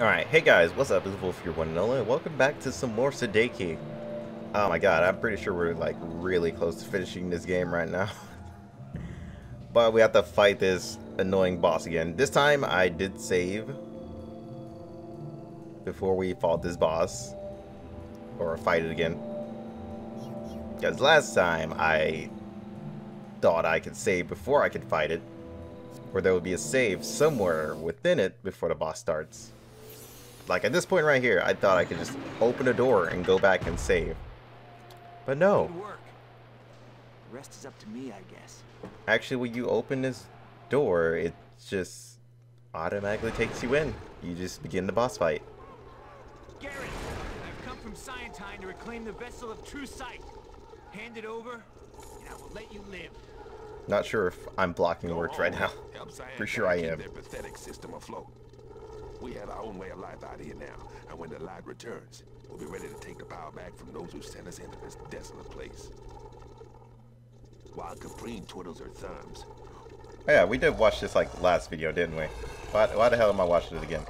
Alright, hey guys, what's up? It's WolfGear1Nola. Welcome back to some more Sudeki. Oh my god, I'm pretty sure we're like really close to finishing this game right now. But we have to fight this annoying boss again. This time I did save before we fought this boss. Or fight it again. Because last time I thought I could save before I could fight it. Or there would be a save somewhere within it before the boss starts. Like at this point right here, I thought I could just open a door and go back and save. But no. Good work. The rest is up to me, I guess. Actually, when you open this door, it just automatically takes you in. You just begin the boss fight. Garrett, I've come from Scientine to reclaim the vessel of true sight. Hand it over, and I will let you live. Not sure if I'm blocking words right now. Pretty sure I am. Their pathetic system afloat. We have our own way of life out here now, and when the light returns, we'll be ready to take the power back from those who sent us into this desolate place. While Caprine twiddles her thumbs. Oh yeah, we did watch this like last video, didn't we? Why the hell am I watching it again?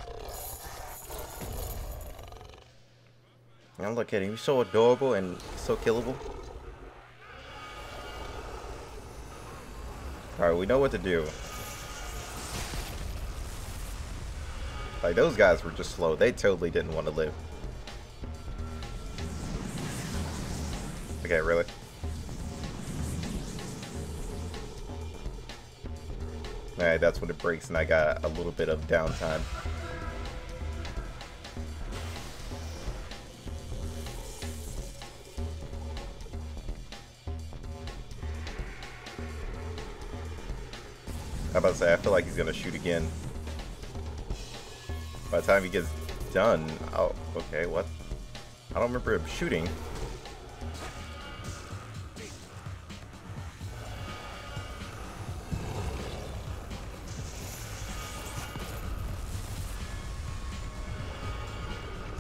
Now look at him, he's so adorable and so killable. Alright, we know what to do. Like, those guys were just slow. They totally didn't want to live. Okay, really? Alright, that's when it breaks and I got a little bit of downtime. I was about to say, I feel like he's gonna shoot again. By the time he gets done, oh, okay, what? I don't remember him shooting.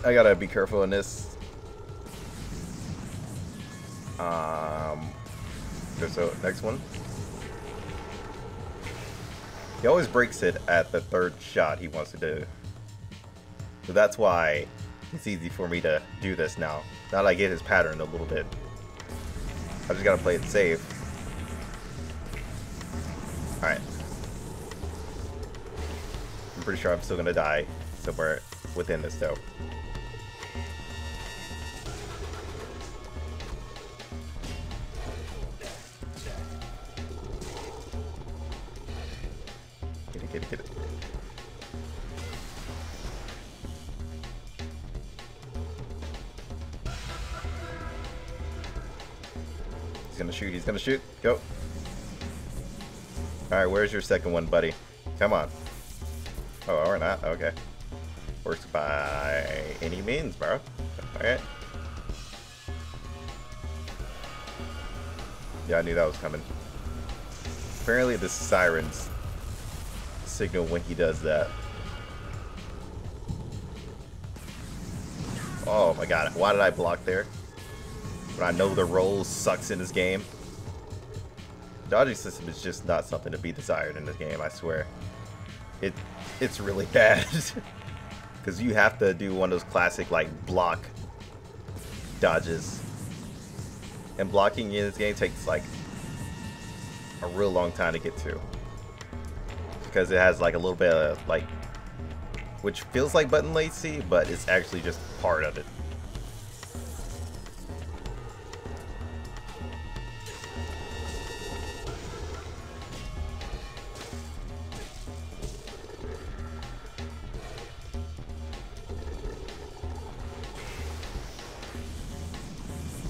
I gotta be careful in this. So next one. He always breaks it at the third shot he wants to do. So that's why it's easy for me to do this now. Now that I get his pattern a little bit. I just gotta play it safe. Alright. I'm pretty sure I'm still gonna die somewhere within this though. He's gonna shoot. Go. Alright, where's your second one, buddy? Come on. Oh, or not. Okay. Works by any means, bro. Alright. Yeah, I knew that was coming. Apparently the sirens signal when he does that. Oh my god, why did I block there? When I know the roll sucks in this game. Dodging system is just not something to be desired in this game, I swear. It's really bad. Because you have to do one of those classic, like, block dodges. And blocking in this game takes, like, a real long time to get to. Because it has, like, a little bit of, like, which feels like button latency, but it's actually just part of it.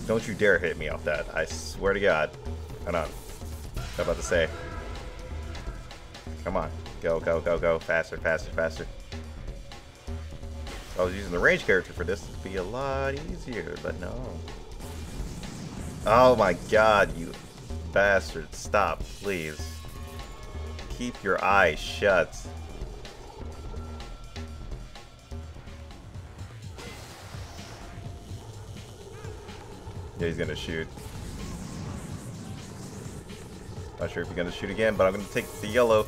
Don't you dare hit me off that. I swear to God. Hold on. I'm about to say. Come on. Go, go, go, go. Faster, faster, faster. I was using the range character for this. It'd be a lot easier, but no. Oh my God, you bastard. Stop, please. Keep your eyes shut. Yeah, he's gonna shoot. Not sure if he's gonna shoot again, but I'm gonna take the yellow.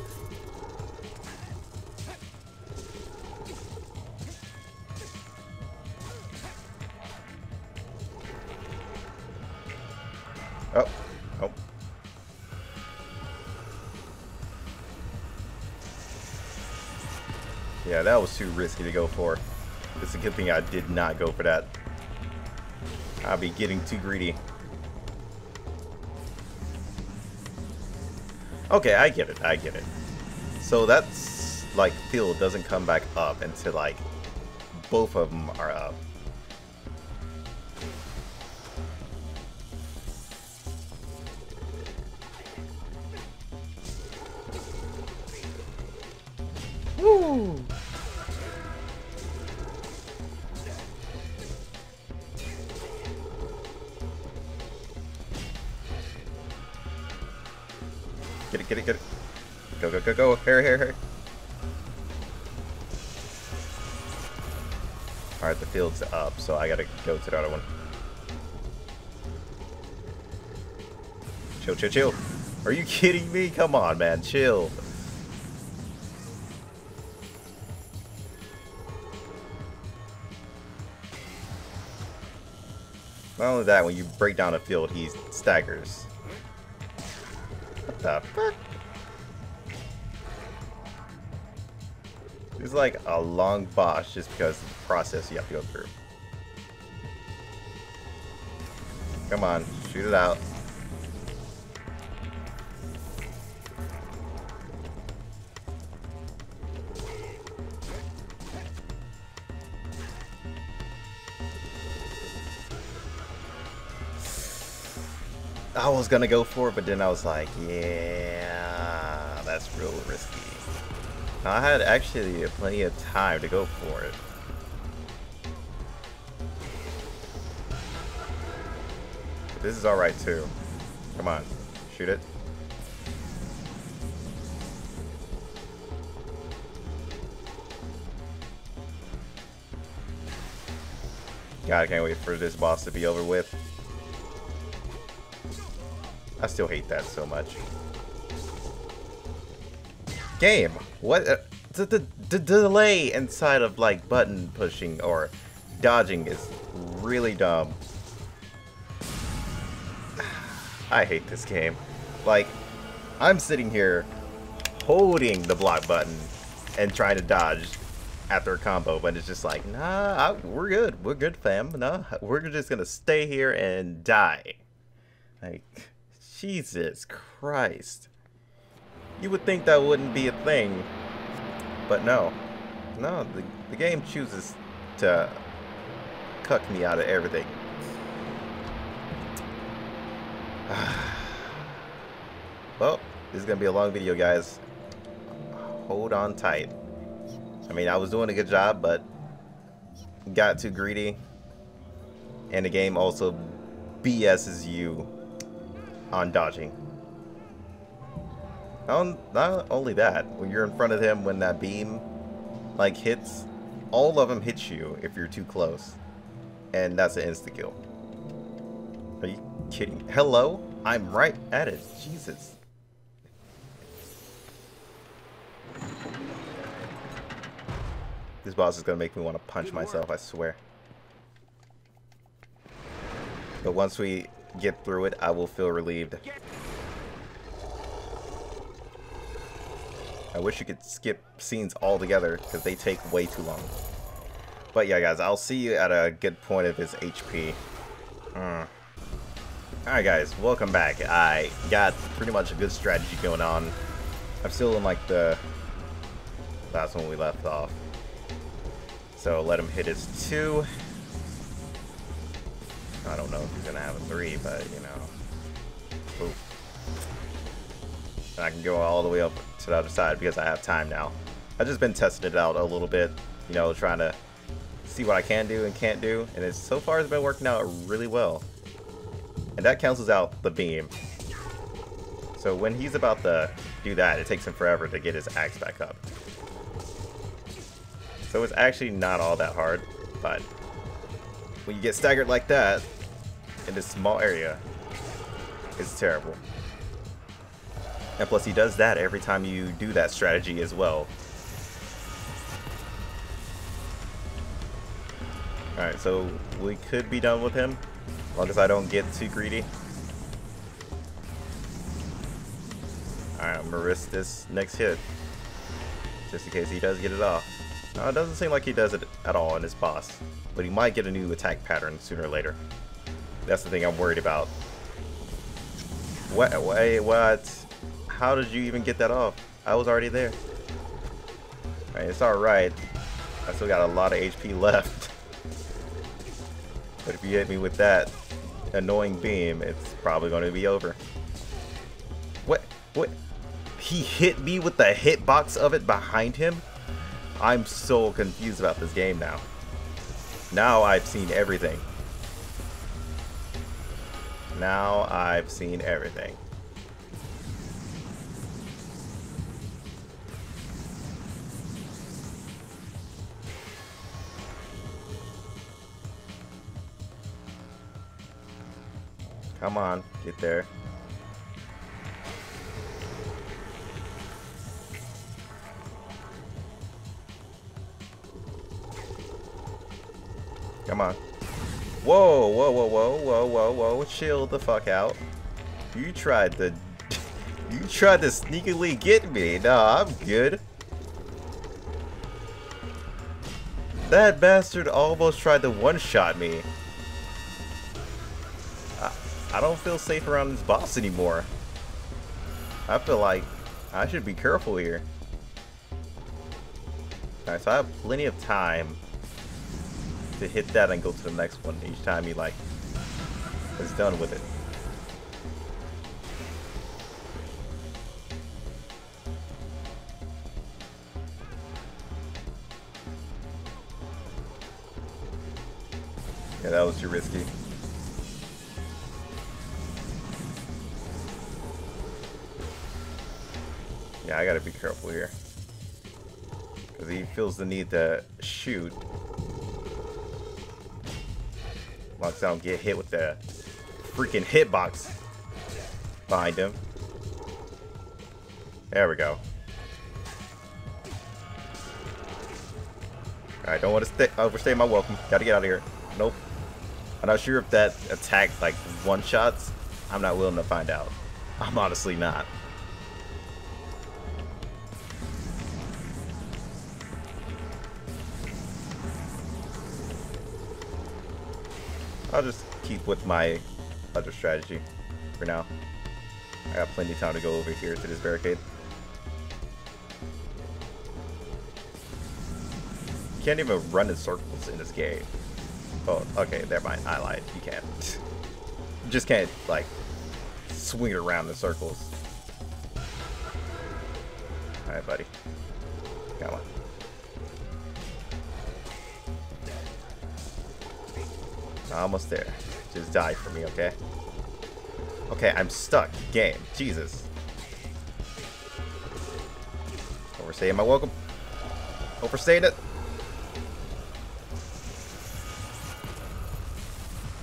Yeah, that was too risky to go for. It's a good thing I did not go for that. I'll be getting too greedy. Okay, I get it, I get it. So that's like field doesn't come back up until like both of them are up. Woo! Get it, get it, get it. Go, go, go, go. Hurry, hurry, hurry. Alright, the field's up, so I gotta go to the other one. Chill, chill, chill. Are you kidding me? Come on, man. Chill. Not only that, when you break down a field, he staggers. What the fuck? It's like a long boss just because of the process you have to go through. Come on, shoot it out. I was gonna go for it, but then I was like, yeah, that's real risky. I had actually plenty of time to go for it. But this is alright too. Come on, shoot it. God, I can't wait for this boss to be over with. I still hate that so much. Game, what the delay inside of like button pushing or dodging is really dumb. I hate this game. Like, I'm sitting here holding the block button and trying to dodge after a combo, but it's just like, nah, we're good. We're good, fam. Nah, we're just gonna stay here and die. Like. Jesus Christ. You would think that wouldn't be a thing, but no. No, the game chooses to cuck me out of everything. Well, this is going to be a long video, guys. Hold on tight. I mean, I was doing a good job, but got too greedy. And the game also BS's you on dodging. Not only that, when you're in front of him, when that beam like hits, all of them hit you if you're too close, and that's an insta kill. Are you kidding? Hello, I'm right at it. Jesus. This boss is gonna make me want to punch myself, I swear. But once we get through it, I will feel relieved. I wish you could skip scenes altogether because they take way too long. But yeah, guys, I'll see you at a good point of his HP. Alright, guys, welcome back. I got pretty much a good strategy going on. I'm still in like the last one we left off. So let him hit his 2. I don't know if he's gonna have a 3, but you know. Oof. I can go all the way up to the other side because I have time now. I've just been testing it out a little bit, you know, trying to see what I can do and can't do, and it's so far it's been working out really well. And that cancels out the beam. So when he's about to do that, it takes him forever to get his axe back up. So it's actually not all that hard, but when you get staggered like that in this small area, it's terrible. And plus he does that every time you do that strategy as well. Alright, so we could be done with him as long as I don't get too greedy. Alright, I'm gonna risk this next hit just in case he does get it off. No, it doesn't seem like he does it at all in his boss, but he might get a new attack pattern sooner or later. That's the thing I'm worried about. What? How did you even get that off? I was already there. I mean, it's alright. I still got a lot of HP left. But if you hit me with that annoying beam, it's probably going to be over. What? He hit me with the hitbox of it behind him? I'm so confused about this game now. Now I've seen everything. Now I've seen everything. Come on, get there. Come on. Whoa, whoa, whoa, whoa, whoa, whoa, whoa. Chill the fuck out. You tried to... you tried to sneakily get me. No, I'm good. That bastard almost tried to one-shot me. I don't feel safe around this boss anymore. I feel like I should be careful here. Alright, so I have plenty of time to hit that and go to the next one each time he like is done with it. Yeah, that was too risky. Yeah, I gotta be careful here because he feels the need to shoot. I don't get hit with the freaking hitbox behind him. There we go. Alright, don't want to overstay my welcome. Gotta get out of here. Nope. I'm not sure if that attack like one-shots. I'm not willing to find out. I'm honestly not. I'll just keep with my other strategy for now. I got plenty of time to go over here to this barricade. Can't even run in circles in this game. Oh, okay, never mind. I lied. You can't. You just can't, like, swing it around in circles. Alright, buddy. Come on. Almost there. Just die for me, okay? Okay, I'm stuck. Game. Jesus. Overstaying my welcome. Overstaying it.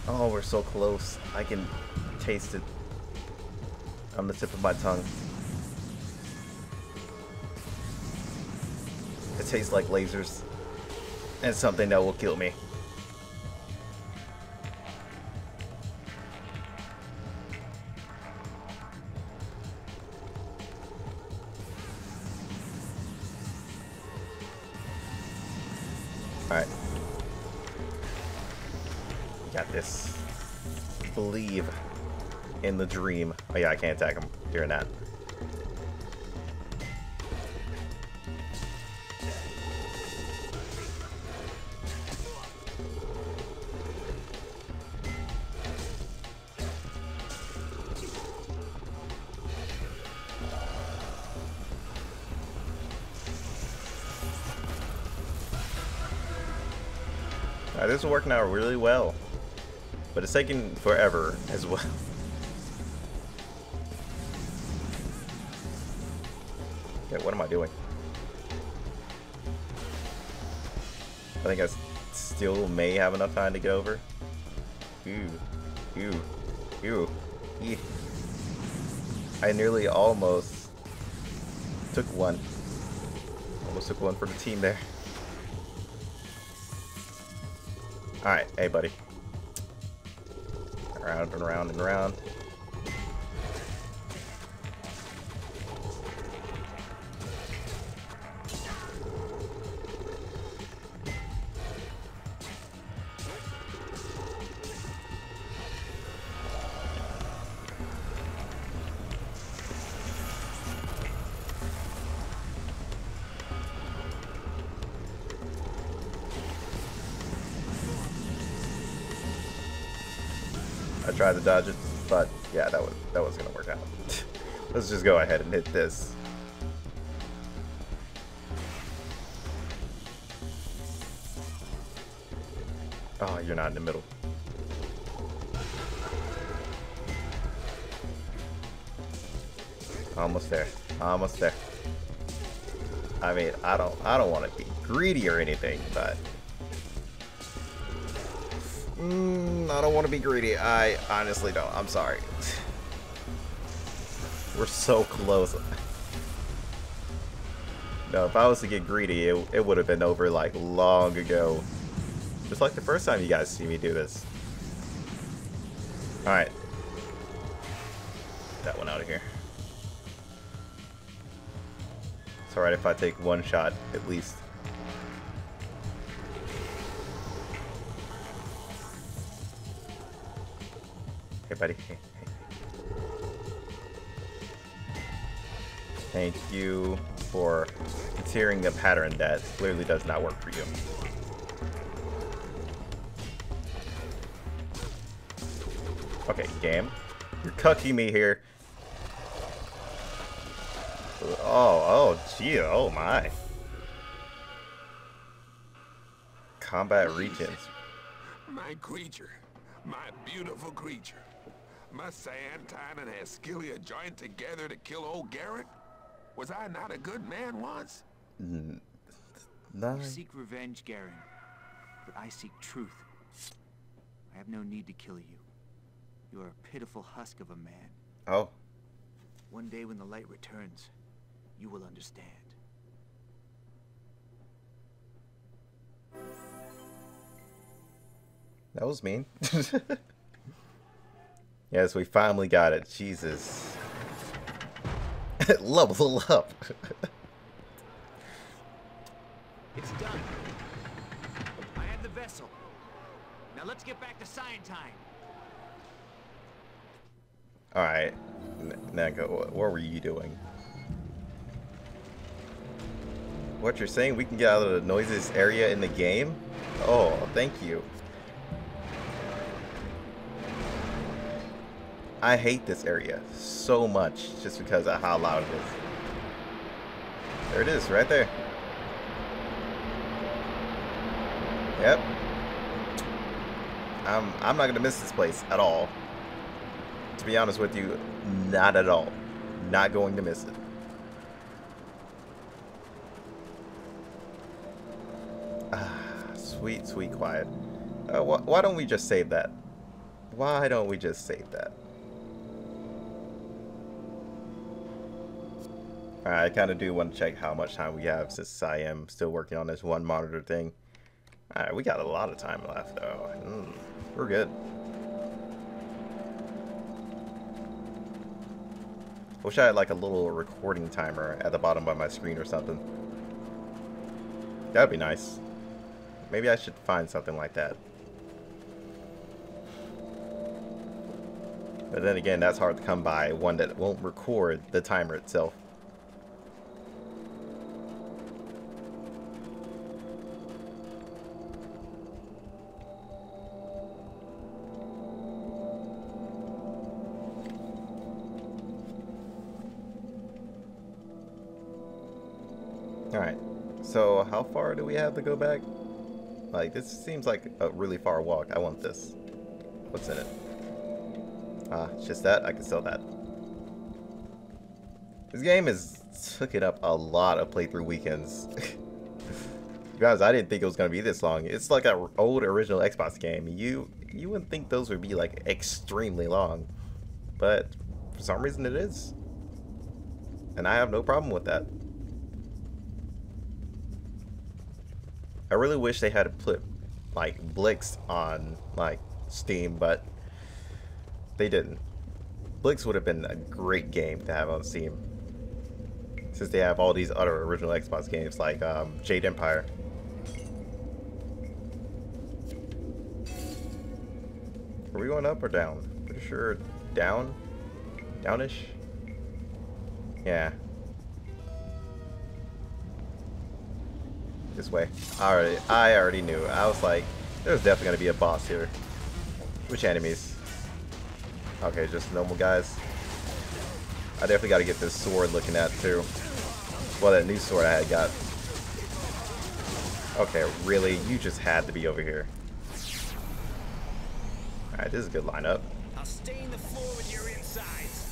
Oh, we're so close. I can taste it on the tip of my tongue. It tastes like lasers and something that will kill me. The dream. Oh yeah, I can't attack him during that. Alright, this is working out really well. But it's taking forever as well. Yeah, what am I doing? I think I still may have enough time to get over. Ew. Ew. Ew. Ew. I nearly almost took one. Almost took one for the team there. Alright, hey buddy. Around and around and around. I tried to dodge it, but yeah, that was gonna work out. Let's just go ahead and hit this. Oh, you're not in the middle. Almost there. Almost there. I mean, I don't want to be greedy or anything, but I don't want to be greedy. I honestly don't. I'm sorry. We're so close. No, if I was to get greedy, it would have been over like long ago. Just like the first time you guys see me do this. All right, that one out of here. It's alright if I take one shot, at least. Hey, buddy. Thank you for tearing a pattern that clearly does not work for you. Okay, game. You're cucking me here. Oh, gee, oh my. Combat regions. My creature, my beautiful creature. My Scientine and Ascilia joined together to kill old Garrett? Was I not a good man once? No. You seek revenge, Garrett, but I seek truth. I have no need to kill you. You are a pitiful husk of a man. Oh. One day when the light returns, you will understand. That was mean. Yes, we finally got it. Jesus. Level up. It's done. I have the vessel. Now let's get back to Scientine. All right, Naga, what were you doing? What you're saying? We can get out of the noisiest area in the game? Oh, thank you. I hate this area so much just because of how loud it is. There it is, right there. Yep. I'm not gonna miss this place at all. To be honest with you, not at all. Not going to miss it. Sweet, sweet quiet. Why don't we just save that? Why don't we just save that? Alright, I kind of do want to check how much time we have since I am still working on this one monitor thing. Alright, we got a lot of time left though. We're good. I wish I had like a little recording timer at the bottom of my screen or something. That'd be nice. Maybe I should find something like that. But then again, that's hard to come by, one that won't record the timer itself. So how far do we have to go back? Like, this seems like a really far walk. I want this. What's in it? Just that. I can sell that. This game is hooking up a lot of playthrough weekends. Guys, I didn't think it was going to be this long. It's like an old original Xbox game. You wouldn't think those would be like extremely long. But for some reason it is. And I have no problem with that. I really wish they had put like Blix on like Steam, but they didn't. Blix would have been a great game to have on Steam, since they have all these other original Xbox games like Jade Empire. Are we going up or down? Pretty sure down, downish. Yeah. This way. I already knew. I was like, there's definitely gonna be a boss here. Which enemies? Okay, just normal guys. I definitely got to get this sword looking at too. Well, that new sword I had got. Okay, really? You just had to be over here. Alright, this is a good lineup. I'll stain the floor with your insides.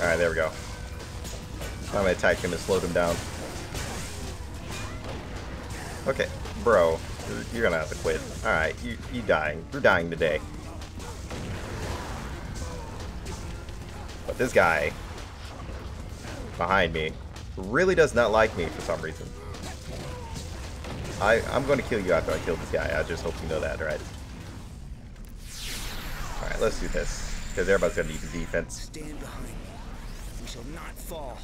Alright, there we go. I'm gonna attack him and slow him down. Okay, bro, you're gonna have to quit. Alright, you're dying. You're dying today. But this guy behind me really does not like me for some reason. I'm going to kill you after I kill this guy. I just hope you know that, right? Alright, let's do this. Because everybody's going to need the defense. Stand behind me. We shall not fall.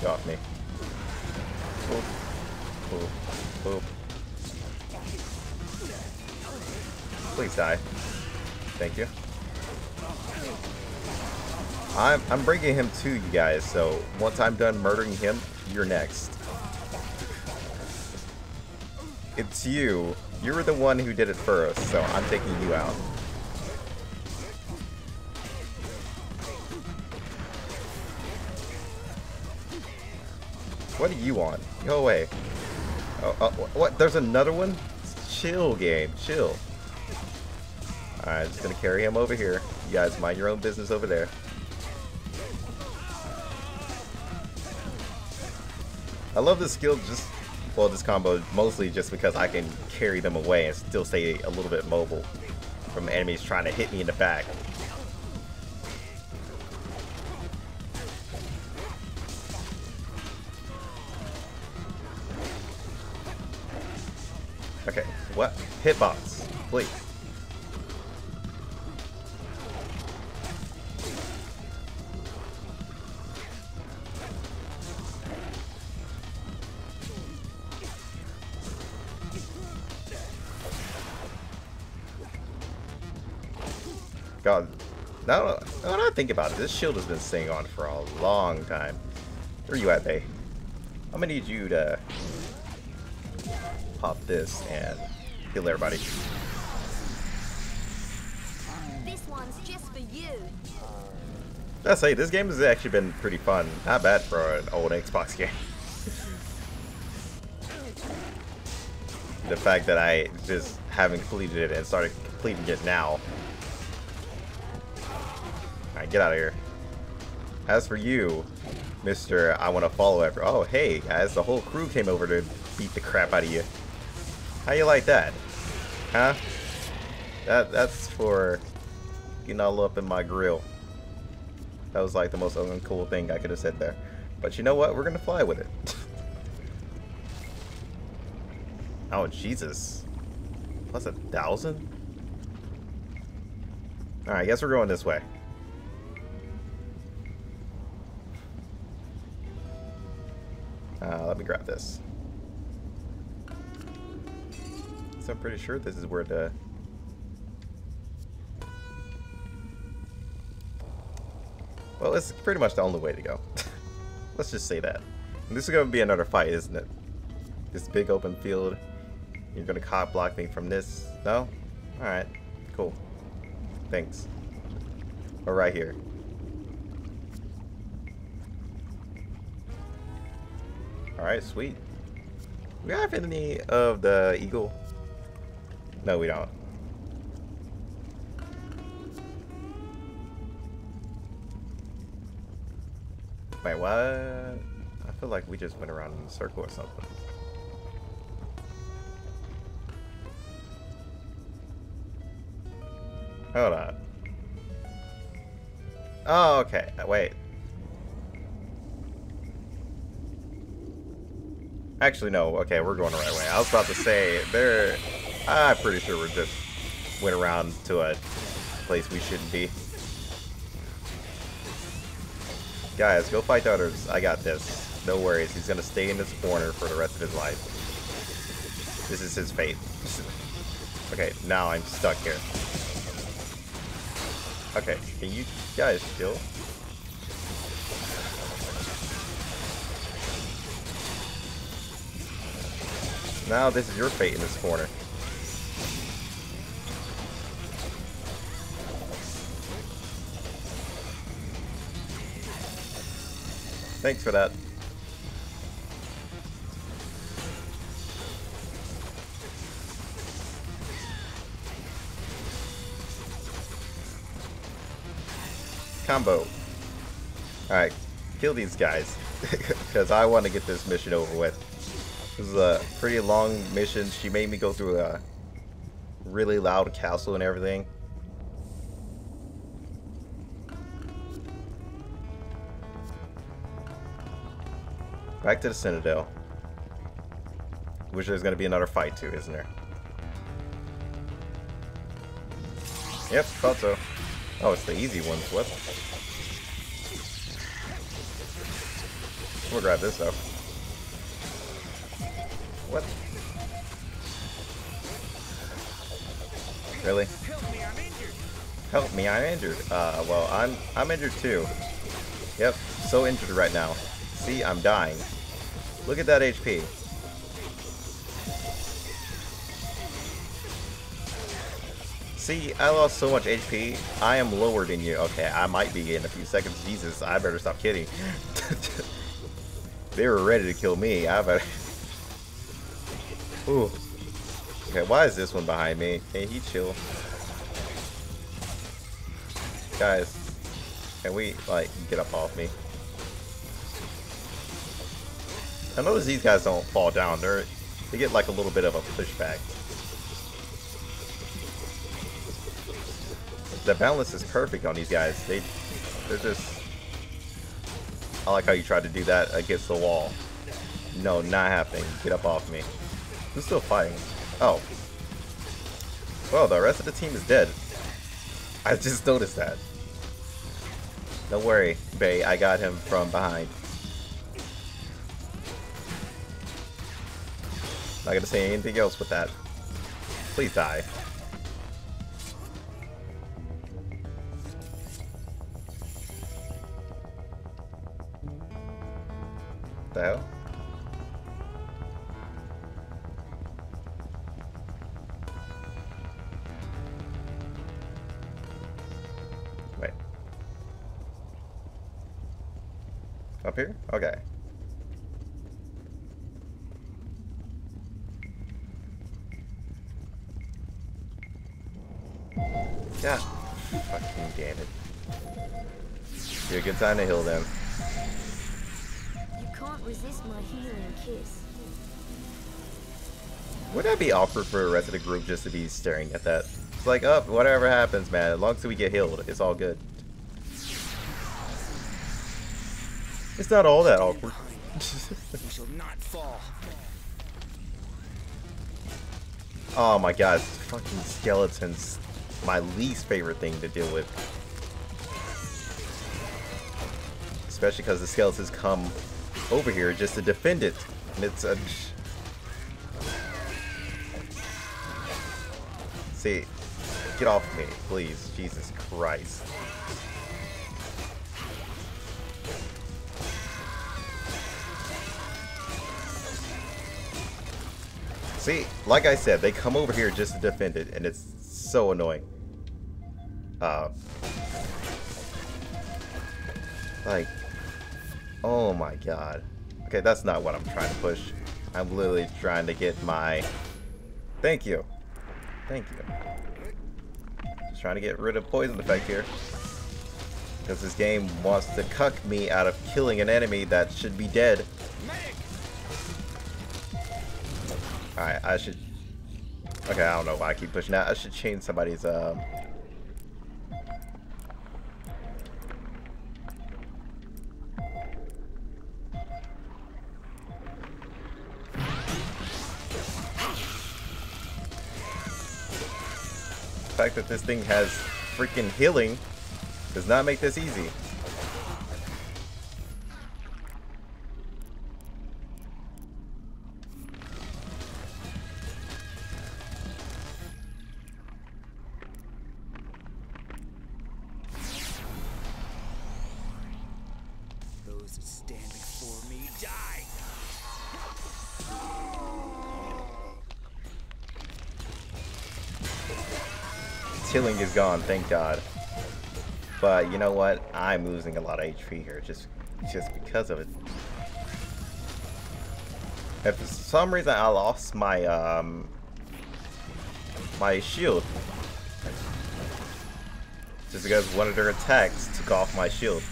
Get off me. Boop. Boop. Boop. Please die. Thank you. I'm bringing him to you guys, so once I'm done murdering him, you're next. It's you. You were the one who did it first, so I'm taking you out. What do you want? Go away. Oh, what? There's another one? Chill, game. Chill. Alright, I'm just gonna carry him over here. You guys mind your own business over there. I love this skill just... well, this combo mostly just because I can carry them away and still stay a little bit mobile from enemies trying to hit me in the back. Okay, what? Hitbox, please. God, now when I think about it, this shield has been staying on for a long time. Where you at, bae? I'm gonna need you to pop this and kill everybody. This one's just for you. Let's say this game has actually been pretty fun. Not bad for an old Xbox game. The fact that I just haven't completed it and started completing it now. Alright, get out of here. As for you, Mr. I want to follow after. Oh, hey, guys, the whole crew came over to beat the crap out of you. How you like that? Huh? That's for getting all up in my grill. That was like the most uncool thing I could have said there. But you know what? We're going to fly with it. Oh, Jesus. Plus 1,000? Alright, I guess we're going this way. Let me grab this. So I'm pretty sure this is where the... well, it's pretty much the only way to go. Let's just say that. And this is going to be another fight, isn't it? This big open field. You're going to cop block me from this? No? Alright. Cool. Thanks. We're right here. Alright, sweet. Do we have any of the eagle? No, we don't. Wait, what? I feel like we just went around in a circle or something. Hold on. Oh, okay. Wait. Actually, no. Okay, we're going the right way. I was about to say, there... I'm pretty sure we just went around to a place we shouldn't be. Guys, go fight the others. I got this. No worries. He's going to stay in this corner for the rest of his life. This is his fate. Okay, now I'm stuck here. Okay, can you guys chill? Now this is your fate in this corner. Thanks for that. Combo. Alright, kill these guys, because I want to get this mission over with. This is a pretty long mission. She made me go through a really loud castle and everything. Back to the Citadel. Wish there's going to be another fight too, isn't there? Yep, thought so. Oh, it's the easy ones. What? We'll grab this though. What? Really? Help me, I'm injured. Well, I'm injured too. Yep, so injured right now. See, I'm dying. Look at that HP. See, I lost so much HP. I am lower than you. Okay, I might be in a few seconds. Jesus, I better stop kidding. They were ready to kill me. I better... Ooh. Okay, why is this one behind me? Can he chill? Guys, can we, like, get up off me? I notice these guys don't fall down. They get, like, a little bit of a pushback. The balance is perfect on these guys. They're just... I like how you tried to do that against the wall. No, not happening. Get up off me. Who's still fighting? Oh. Well, the rest of the team is dead. I just noticed that. Don't worry, Bay. I got him from behind. Not gonna say anything else but that. Please die. The hell? Wait. Up here? Okay. God, fucking damn it. You're a good time to heal them. Resist my healing kiss. Would that be awkward for the rest of the group just to be staring at that? It's like, oh, whatever happens, man. As long as we get healed, it's all good. It's not all that awkward. You shall not fall. Oh my god, fucking skeletons. My least favorite thing to deal with. Especially because the skeletons come over here just to defend it, and it's a... See, get off me, please. Jesus Christ. See, like I said, they come over here just to defend it, and it's so annoying. Like... Oh my god. Okay, that's not what I'm trying to push. I'm literally trying to get my... Thank you. Thank you. Just trying to get rid of poison effect here. Because this game wants to cuck me out of killing an enemy that should be dead. Alright, I should... Okay, I don't know why I keep pushing that. I should change somebody's... The fact that this thing has freaking healing does not make this easy. Those standing for me die. Tilling is gone, thank God. But you know what? I'm losing a lot of HP here just because of it. If for some reason I lost my my shield, just because one of their attacks took off my shield.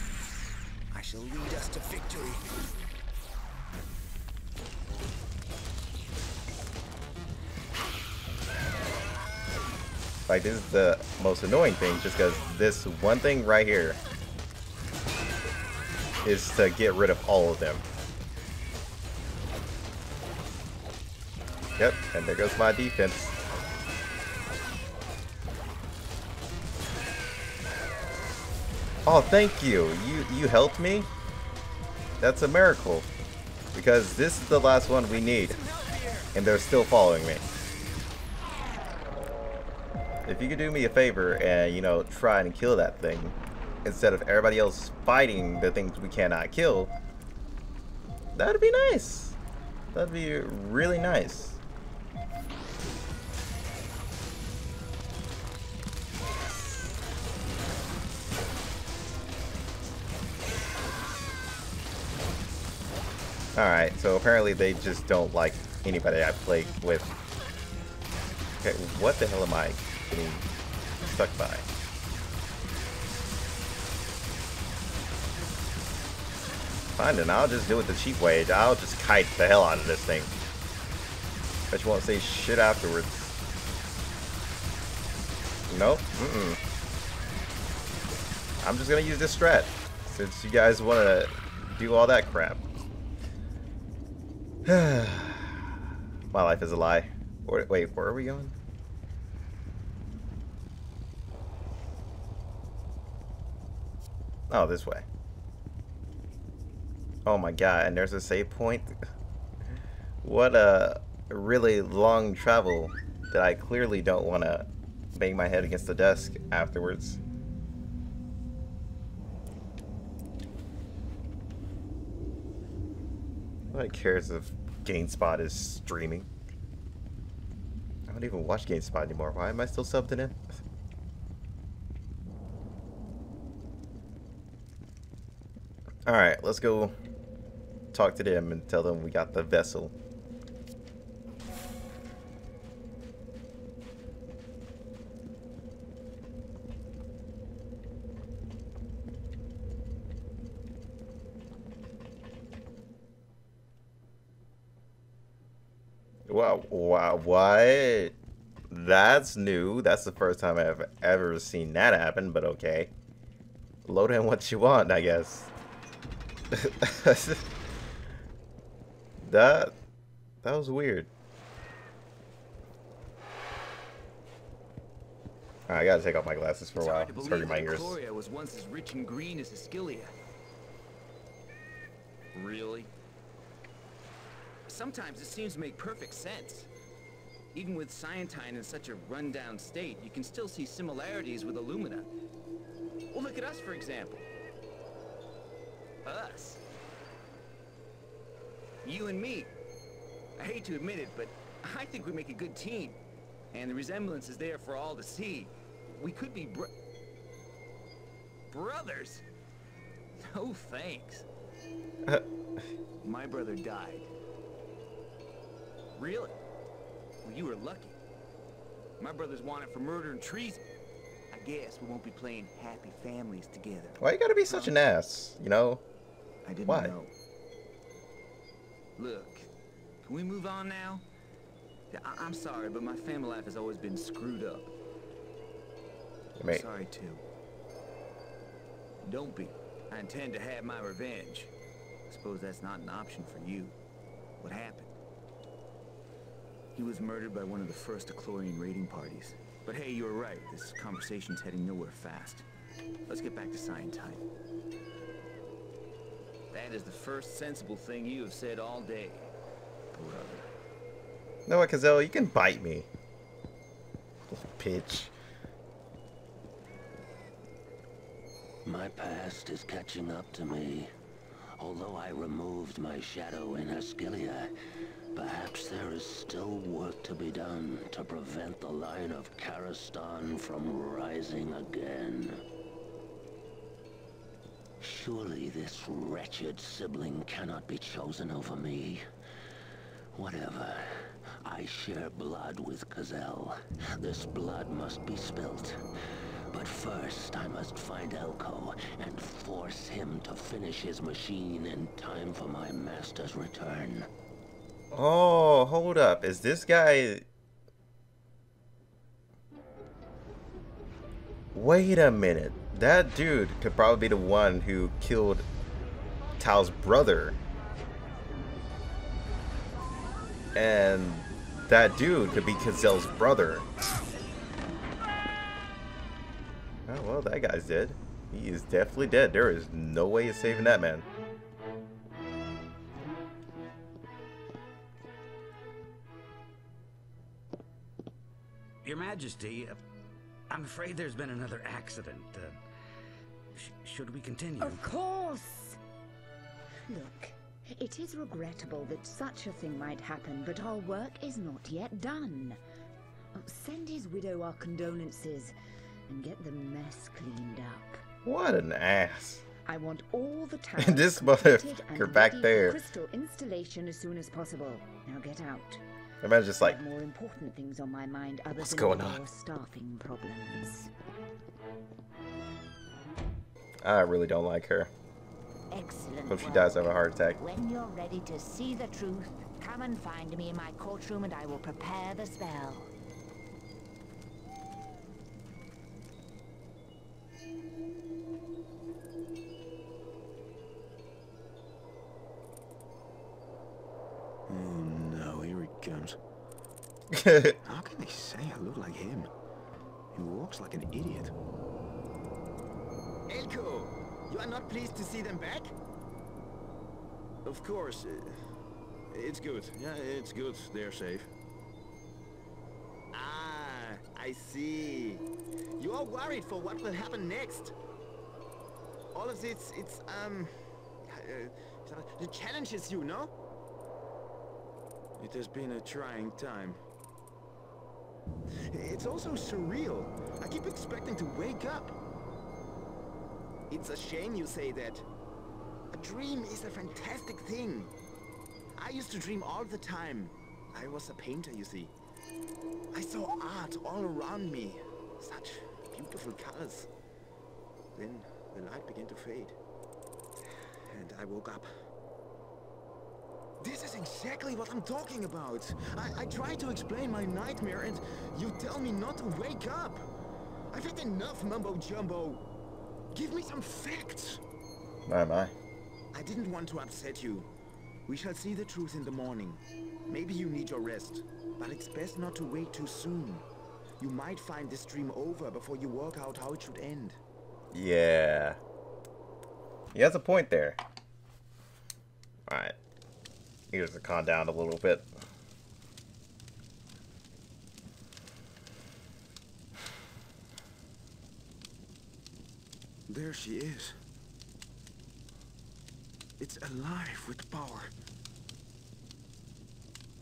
I shall lead us to victory. Like, this is the most annoying thing, just because this one thing right here is to get rid of all of them. Yep, and there goes my defense. Oh, thank you. You helped me? That's a miracle. Because this is the last one we need. And they're still following me. If you could do me a favor and, you know, try and kill that thing, instead of everybody else fighting the things we cannot kill, that'd be nice. That'd be really nice. Alright, so apparently they just don't like anybody I play with. Okay, what the hell am I getting stuck by? Fine, then I'll just do it the cheap way. I'll just kite the hell out of this thing. But you won't say shit afterwards. Nope. Mm-mm. I'm just gonna use this strat, since you guys wanna do all that crap. My life is a lie. Wait, where are we going? Oh, this way. Oh my god, and there's a save point? What a really long travel that I clearly don't want to bang my head against the desk afterwards. Nobody cares if GameSpot is streaming. I don't even watch GameSpot anymore. Why am I still subbed in it? Alright, let's go talk to them and tell them we got the vessel. Wow, what? That's new. That's the first time I've ever seen that happen, but okay. Load in what you want, I guess. That was weird. Alright, I gotta take off my glasses for a while. It's hurting my ears. Aklaria was once as rich and green as Ascilia. Really? Sometimes it seems to make perfect sense. Even with Scientine in such a run-down state, you can still see similarities with Illumina. Well, look at us, for example. Us. You and me. I hate to admit it, but I think we make a good team. And the resemblance is there for all to see. We could be brothers. No thanks. My brother died. Really? Well, you were lucky. My brother's wanted for murder and treason. I guess we won't be playing happy families together. Why you gotta be such an ass, you know? I didn't know. Look, can we move on now? I'm sorry, but my family life has always been screwed up. I'm sorry, too. Don't be. I intend to have my revenge. I suppose that's not an option for you. What happened? He was murdered by one of the first Aklorian raiding parties. But hey, you were right. This conversation's heading nowhere fast. Let's get back to Scientine. That is the first sensible thing you have said all day, brother. No, Kazel, you can bite me. Little bitch. My past is catching up to me. Although I removed my shadow in Ascilia, Perhaps there is still work to be done to prevent the line of Karastan from rising again. Surely this wretched sibling cannot be chosen over me. Whatever. I share blood with Kazel. This blood must be spilt. But first, I must find Elko and force him to finish his machine in time for my master's return. Oh, hold up. Is this guy... Wait a minute. That dude could probably be the one who killed Tal's brother. And that dude could be Kazel's brother. Oh, well, that guy's dead. He is definitely dead. There is no way of saving that man. Your Majesty, I'm afraid there's been another accident. Should we continue? Of course! Look, it is regrettable that such a thing might happen, but our work is not yet done. Oh, send his widow our condolences and get the mess cleaned up. What an ass. I want all the time. This motherfucker back there. Crystal installation as soon as possible. Now get out. I imagine just like more important things on my mind other what's than going on? Staffing problems. I really don't like her. Excellent. Hope she dies of a heart attack. When you're ready to see the truth, come and find me in my courtroom and I will prepare the spell. How can they say I look like him? He walks like an idiot. Elko, you are not pleased to see them back? Of course. It's good. Yeah, it's good. They're safe. Ah, I see. You are worried for what will happen next. All of this, it challenges you, no? It has been a trying time. It's also surreal. I keep expecting to wake up. It's a shame you say that. A dream is a fantastic thing. I used to dream all the time. I was a painter, you see. I saw art all around me. Such beautiful colors. Then the light began to fade. And I woke up. This is exactly what I'm talking about. I try to explain my nightmare and you tell me not to wake up. I've had enough mumbo-jumbo. Give me some facts. My. I didn't want to upset you. We shall see the truth in the morning. Maybe you need your rest, but it's best not to wait too soon. You might find this dream over before you work out how it should end. Yeah. He has a point there. All right. Here's the con down a little bit. There she is. It's alive with power.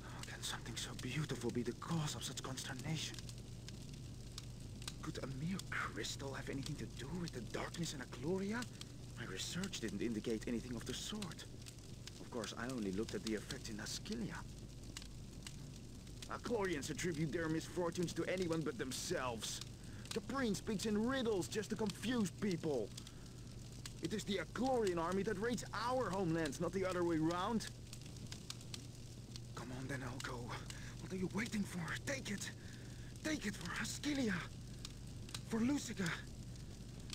How can something so beautiful be the cause of such consternation? Could a mere crystal have anything to do with the darkness in Akloria? My research didn't indicate anything of the sort. Of course, I only looked at the effect in Ascilia. Aklorians attribute their misfortunes to anyone but themselves. Caprine speaks in riddles just to confuse people. It is the Aklorian army that raids our homelands, not the other way round. Come on then, Elko. What are you waiting for? Take it! Take it for Haskilia! For Lusica!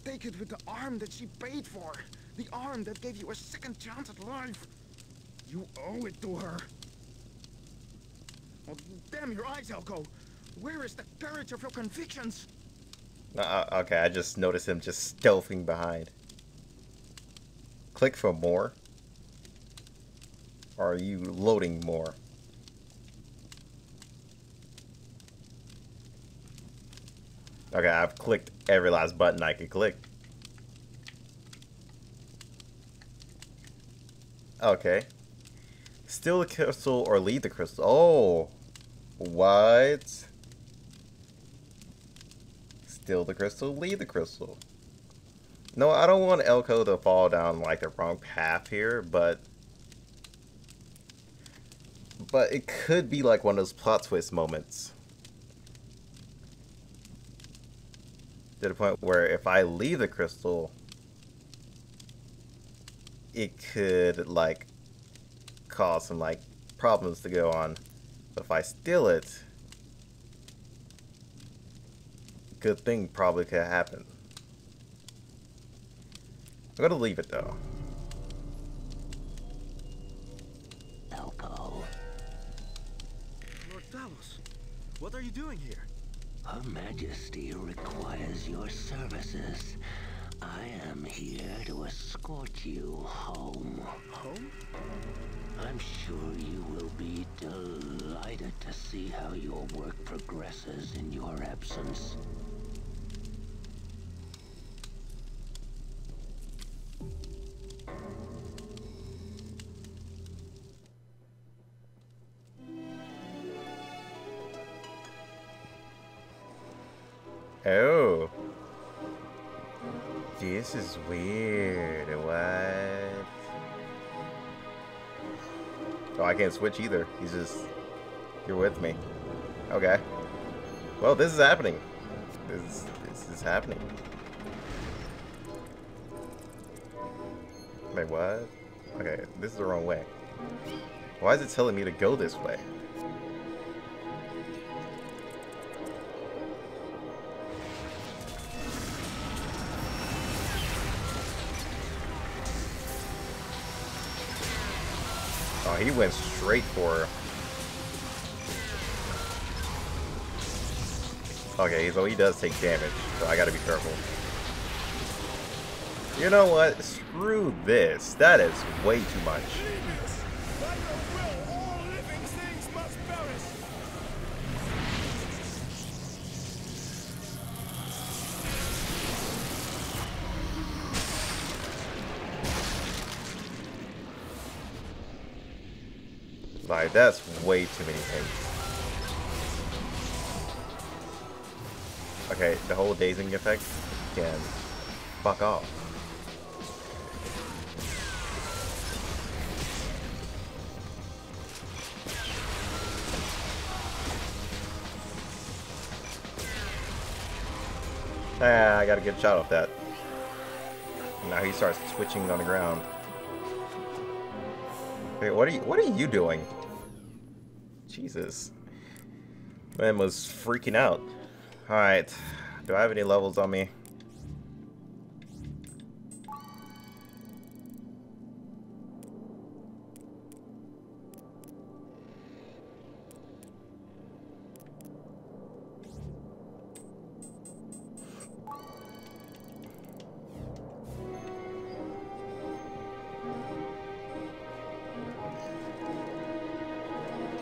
Take it with the arm that she paid for! The arm that gave you a second chance at life! You owe it to her. Oh, damn your eyes, Elko. Where is the courage of your convictions? Okay, I just noticed him just stealthing behind. Click for more. Or are you loading more? Okay, I've clicked every last button I could click. Okay. Steal the crystal or leave the crystal. Oh! What? Steal the crystal, leave the crystal. No, I don't want Elko to fall down like the wrong path here, but it could be like one of those plot twist moments. To the point where if I leave the crystal, it could like cause some like problems to go on. But if I steal it, good thing probably could happen. I'm gonna leave it though. Elko. Lord Thalos, what are you doing here? Her Majesty requires your services. I am here to escort you home. Home? I'm sure you will be delighted to see how your work progresses in your absence. Oh. This is weird. What? Oh, I can't switch either. He's just... You're with me. Okay. Well, this is happening. This is happening. Wait, what? Okay, this is the wrong way. Why is it telling me to go this way? He went straight for her. Okay, so he does take damage, so I gotta be careful. You know what? Screw this. That is way too much. Like, that's way too many things. Okay, the whole dazing effect can fuck off. Ah, I got a good shot off that. Now he starts switching on the ground. Wait, what are you doing? Jesus. Man was freaking out. Alright. Do I have any levels on me?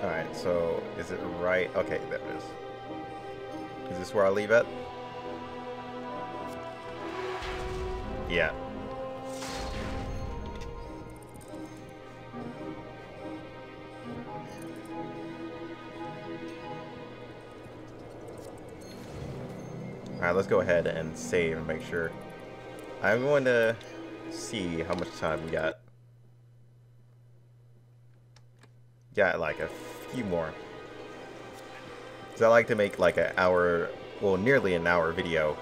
Alright, so is it right? Okay, there it is. Is this where I leave it? Yeah. Alright, let's go ahead and save and make sure. I'm going to see how much time we got. Got like a few more. Because I like to make like an hour, well, nearly an hour video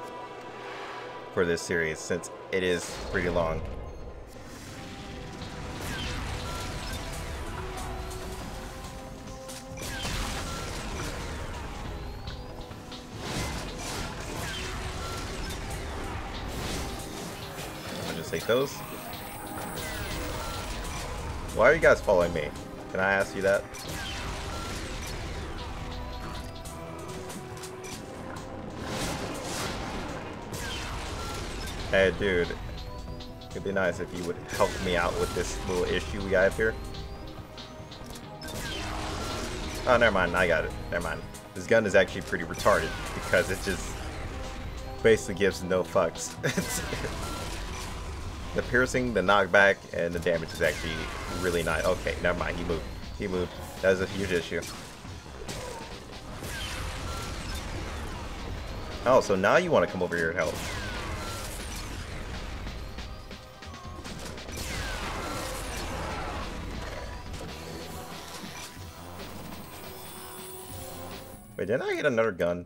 for this series since it is pretty long. I'll just take those. Why are you guys following me? Can I ask you that? Hey dude, it'd be nice if you would help me out with this little issue we got up here. Oh, never mind, I got it. Never mind. This gun is actually pretty retarded because it just basically gives no fucks. The piercing, the knockback, and the damage is actually really nice. Okay, never mind, he moved. He moved. That is a huge issue. Oh, so now you want to come over here and help. Wait, didn't I get another gun?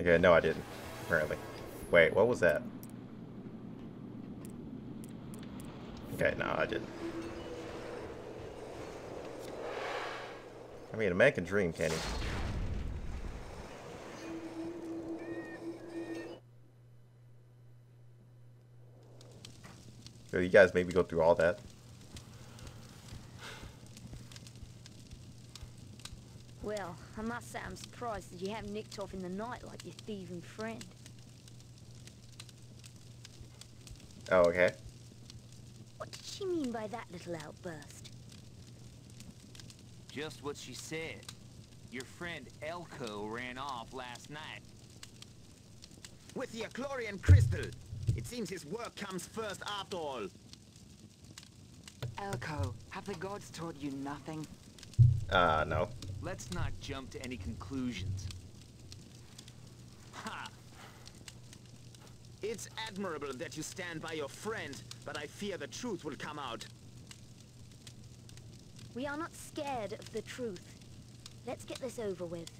Okay, no I didn't, apparently. Wait, what was that? Okay, no, I didn't. I mean, a man can dream, can't he? So you guys made me go through all that. Well, I must say I'm surprised that you haven't nicked off in the night like your thieving friend. Oh, okay. What did she mean by that little outburst? Just what she said. Your friend Elko ran off last night. With the Aklorian crystal! It seems his work comes first after all. Elko, have the gods taught you nothing? No. Let's not jump to any conclusions. Ha! It's admirable that you stand by your friend, but I fear the truth will come out. We are not scared of the truth. Let's get this over with.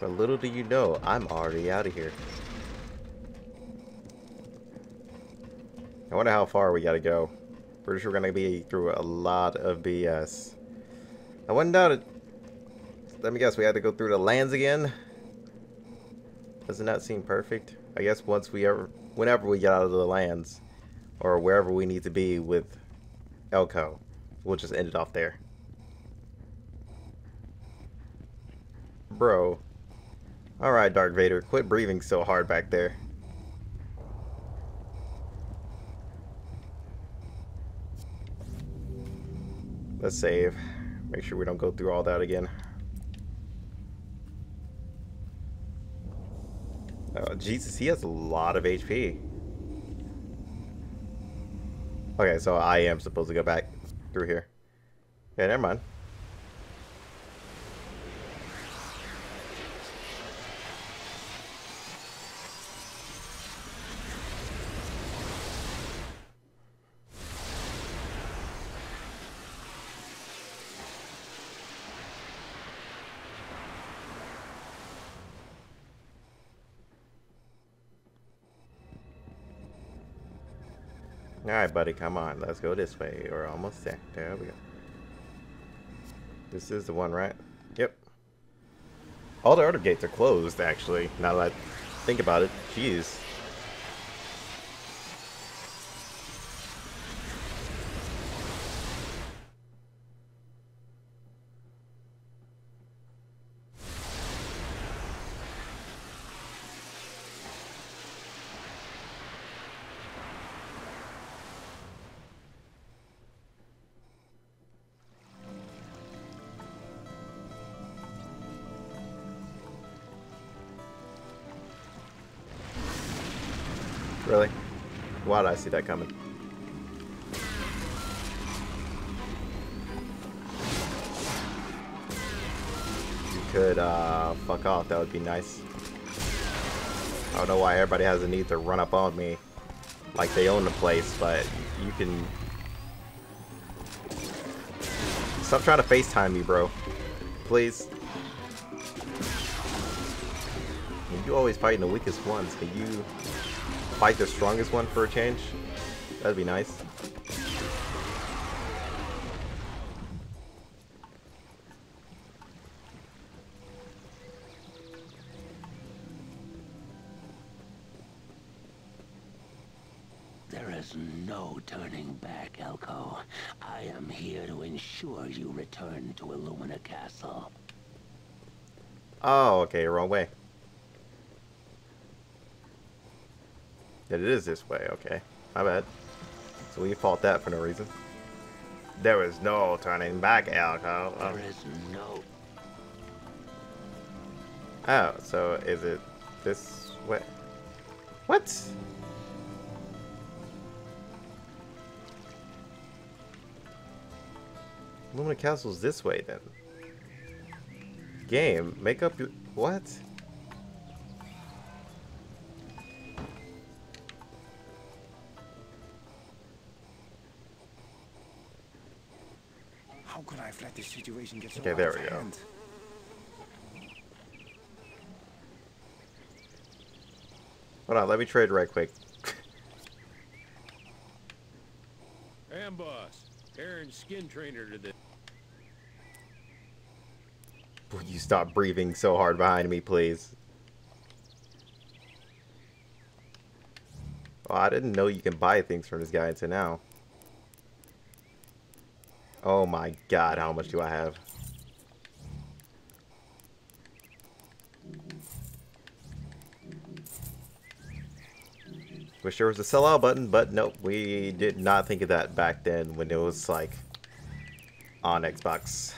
But little do you know, I'm already out of here. I wonder how far we gotta go. Pretty sure we're gonna be through a lot of BS. I wouldn't doubt it. Let me guess, we had to go through the lands again? Doesn't that seem perfect? I guess once we ever, whenever we get out of the lands, or wherever we need to be with Elko, we'll just end it off there. Bro. Alright, Darth Vader, quit breathing so hard back there. Let's save. Make sure we don't go through all that again. Oh, Jesus, he has a lot of HP. Okay, so I am supposed to go back through here. Yeah, never mind. Alright, buddy, come on. Let's go this way. We're almost there. There we go. This is the one, right? Yep. All the other gates are closed, actually, now that I think about it. Jeez. Really? Why did I see that coming? You could fuck off, that would be nice. I don't know why everybody has a need to run up on me like they own the place, but you can... Stop trying to FaceTime me, bro. Please. You always fighting the weakest ones, but you... Fight the strongest one for a change. That'd be nice. There is no turning back, Elko. I am here to ensure you return to Illumina Castle. Oh, okay, wrong way. It is this way, okay. My bad. So we fought that for no reason. There is no turning back, Elko. There is no... Oh, so is it this way? What? Illumina Castle's this way then. Game, make up your... What? How could I have let this situation get so out of hand? Okay, there we go. Hold on, let me trade right quick. And boss, Aaron's skin trainer to this. Would you stop breathing so hard behind me, please? Oh, I didn't know you can buy things from this guy until now. Oh my god, how much do I have? Wish there was a sellout button, but nope, we did not think of that back then when it was like on Xbox.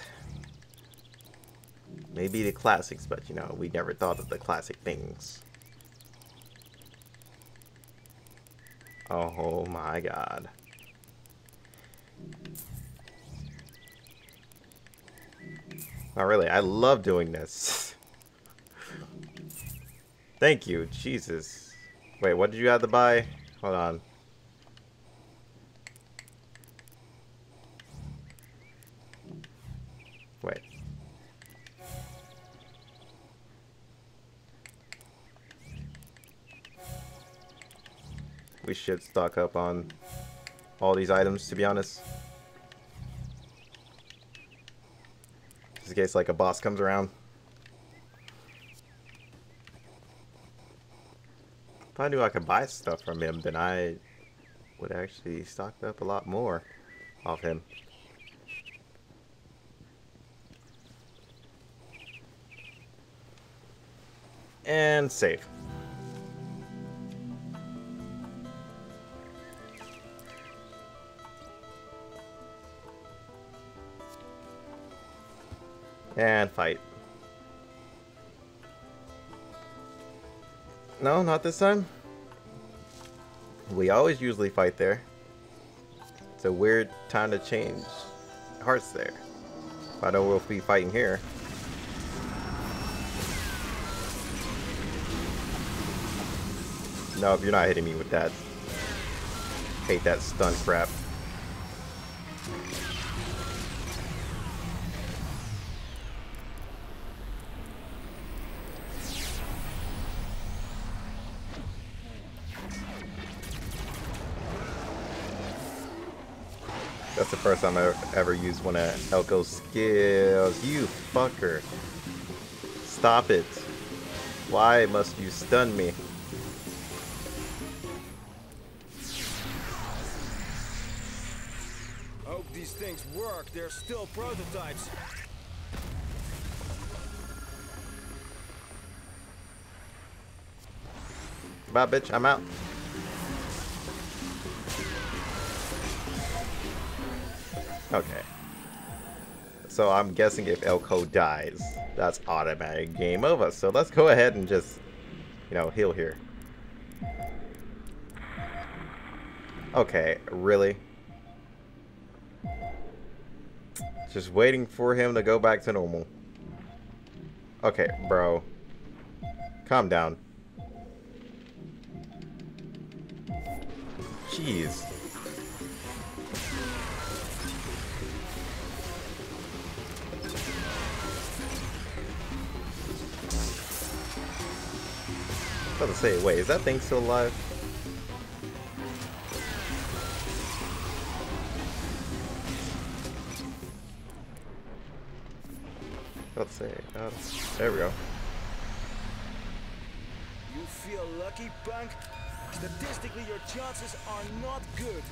Maybe the classics, but you know, we never thought of the classic things. Oh my god. Not really, I love doing this. Thank you, Jesus. Wait, what did you have to buy? Hold on. Wait. We should stock up on all these items, to be honest. Just in case, like, a boss comes around. If I knew I could buy stuff from him, then I would actually stock up a lot more off him. And save. And fight. No, not this time. We always usually fight there. It's a weird time to change hearts there. I know we'll be fighting here. No, if you're not hitting me with that. Hate that stun crap. That's the first time I've ever used one of Elko's skills. You fucker. Stop it. Why must you stun me? Hope these things work. They're still prototypes. Bye, bitch. I'm out. Okay, so I'm guessing if Elko dies, that's automatic game over. So let's go ahead and just, you know, heal here. Okay, really? Just waiting for him to go back to normal. Okay, bro. Calm down. Jeez. I was about to say, wait, is that thing still alive? Let's see. There we go. You feel lucky, punk? Statistically, your chances are not good.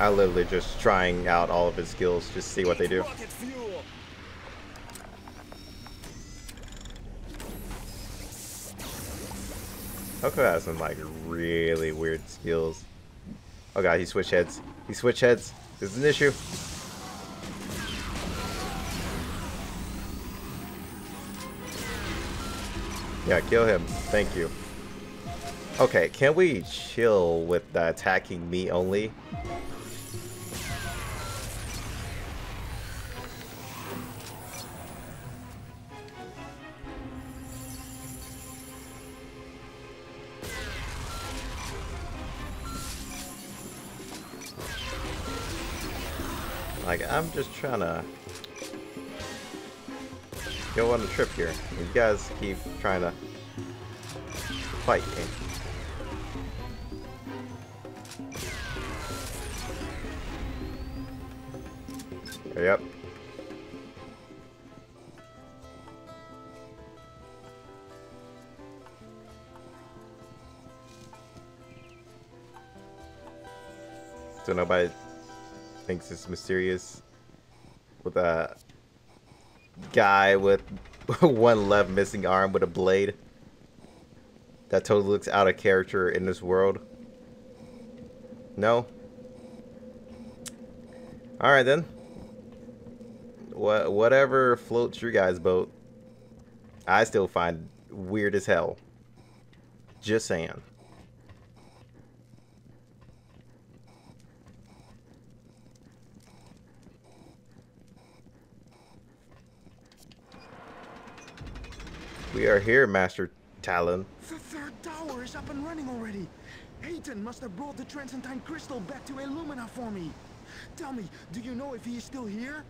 I literally just trying out all of his skills, just see what they do. Elko has some like really weird skills. Oh god, he switched heads. He switched heads. This is an issue. Yeah, kill him. Thank you. Okay, can we chill with attacking me only? Like, I'm just trying to go on a trip here. You guys keep trying to fight me. Yep. So nobody thinks it's mysterious with a guy with one left missing arm with a blade. That totally looks out of character in this world. No? Alright then. Whatever floats your guys' boat, I still find weird as hell. Just saying. We are here, Master Talon. The third tower is up and running already. Hayden must have brought the Transentine crystal back to Illumina for me. Tell me, do you know if he is still here?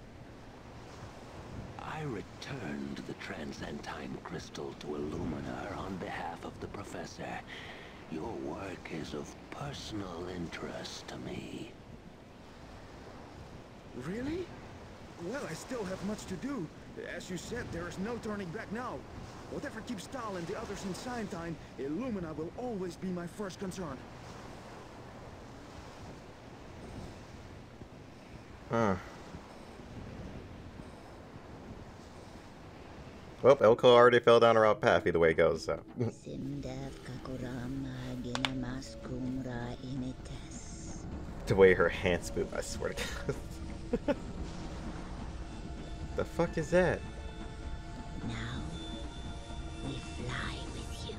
I returned the Transentine crystal to Illumina on behalf of the Professor. Your work is of personal interest to me. Really? Well, I still have much to do. As you said, there is no turning back now. Whatever keeps Talon and the others in Scientine, Illumina will always be my first concern. Well, Elko already fell down a route path either way it goes, so. The way her hands move, I swear to God. The fuck is that? Now, we fly with you.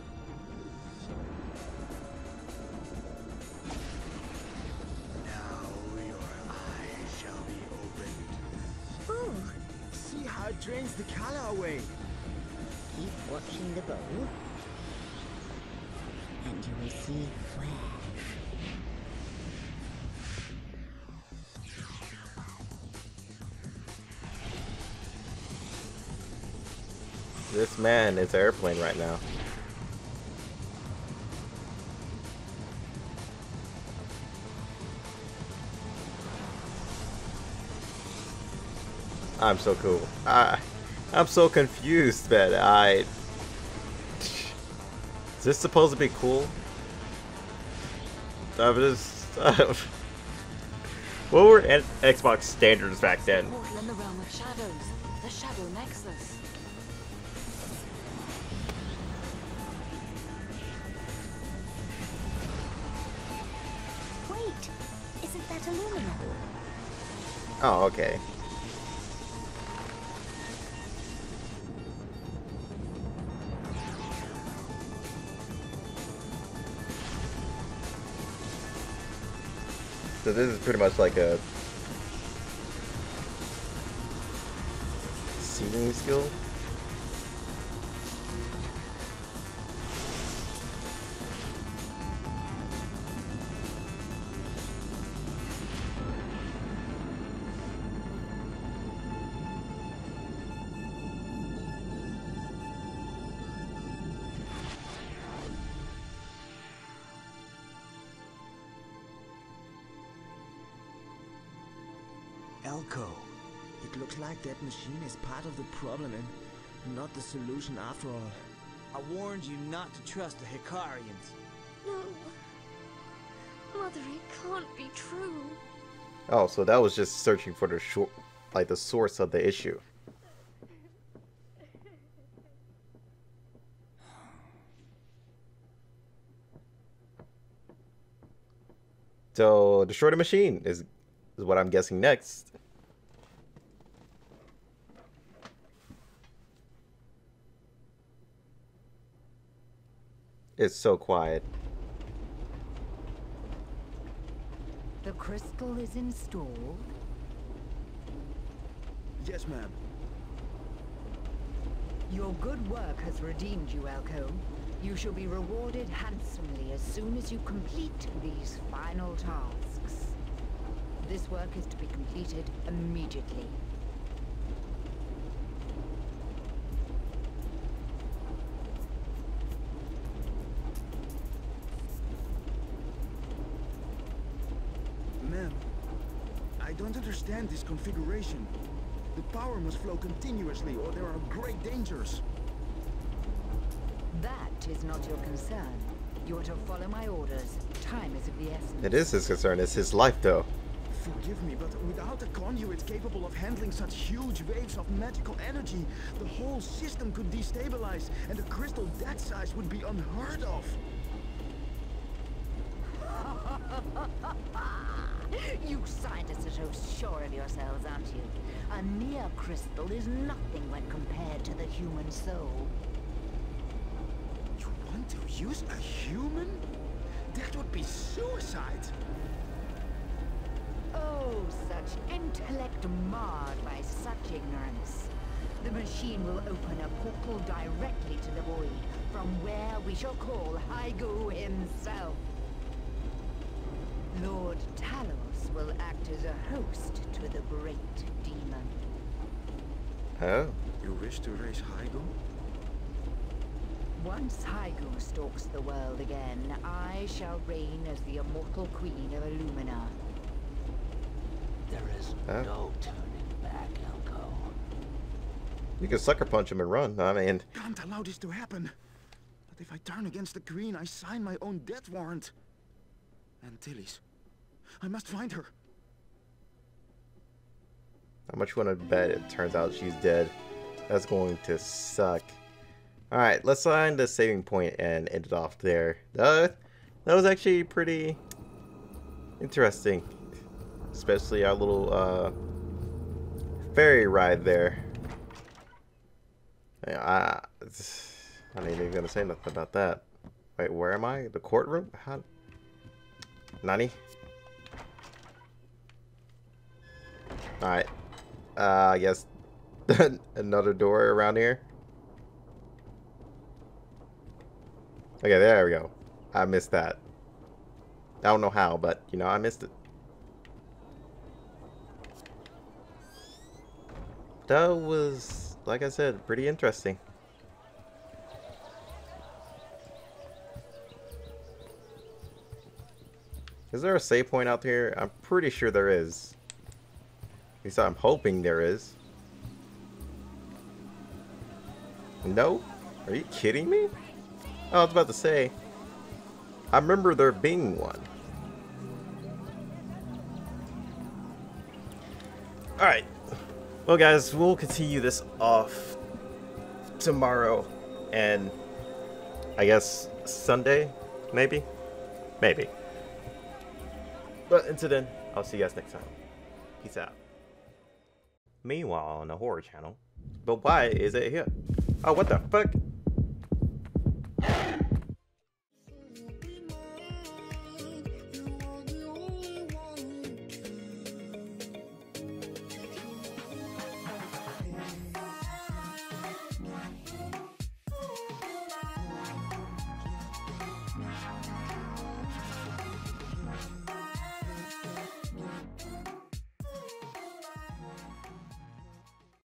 Now, your eyes shall be opened. Ooh. See how it drains the color away. Keep watching the bow, and you will see where. This man is an airplane right now. I'm so cool. I'm so confused that is this supposed to be cool? I'm just what were Xbox standards back then? In the realm of shadows, the shadow nexus. Wait, isn't that Illumina? Oh, okay. So this is pretty much like a sealing skill. It looks like that machine is part of the problem and not the solution after all. I warned you not to trust the Hikarians. No. Mother, it can't be true. Oh, so that was just searching for the the source of the issue. So destroy the machine is what I'm guessing next. It's so quiet. The crystal is installed. Yes, ma'am. Your good work has redeemed you, Elko. You shall be rewarded handsomely as soon as you complete these final tasks. This work is to be completed immediately. Ma'am, I don't understand this configuration. The power must flow continuously, or there are great dangers. That is not your concern. You are to follow my orders. Time is of the essence. It is his concern. It's his life, though. Forgive me, but without a conduit capable of handling such huge waves of magical energy, the whole system could destabilize, and a crystal that size would be unheard of. You scientists are so sure of yourselves, aren't you? A near crystal is nothing when compared to the human soul. You want to use a human? That would be suicide! Oh, such intellect marred by such ignorance. The machine will open a portal directly to the void, from where we shall call Heigou himself. Lord Thalos will act as a host to the great demon. Oh? You wish to raise Heigou? Once Heigou stalks the world again, I shall reign as the immortal queen of Illumina. There is no turning back, Elko. You can sucker punch him and run. I mean, can't allow this to happen. But if I turn against the queen, I sign my own death warrant. Antilles. I must find her. How much you want to bet it turns out she's dead? That's going to suck. Alright, let's find the saving point and end it off there. That was actually pretty interesting. Especially our little ferry ride there. I ain't even going to say nothing about that. Wait, where am I? The courtroom? How... Nani? Alright. I guess another door around here. Okay, there we go. I missed that. I don't know how, but you know, I missed it. That was, like I said, pretty interesting. Is there a save point out here? I'm pretty sure there is. At least I'm hoping there is. No? Are you kidding me? I was about to say, I remember there being one. Alright. Well guys, we'll continue this off tomorrow and I guess Sunday, maybe? Maybe. But until then, I'll see you guys next time. Peace out. Meanwhile, on the horror channel. But why is it here? Oh, what the fuck?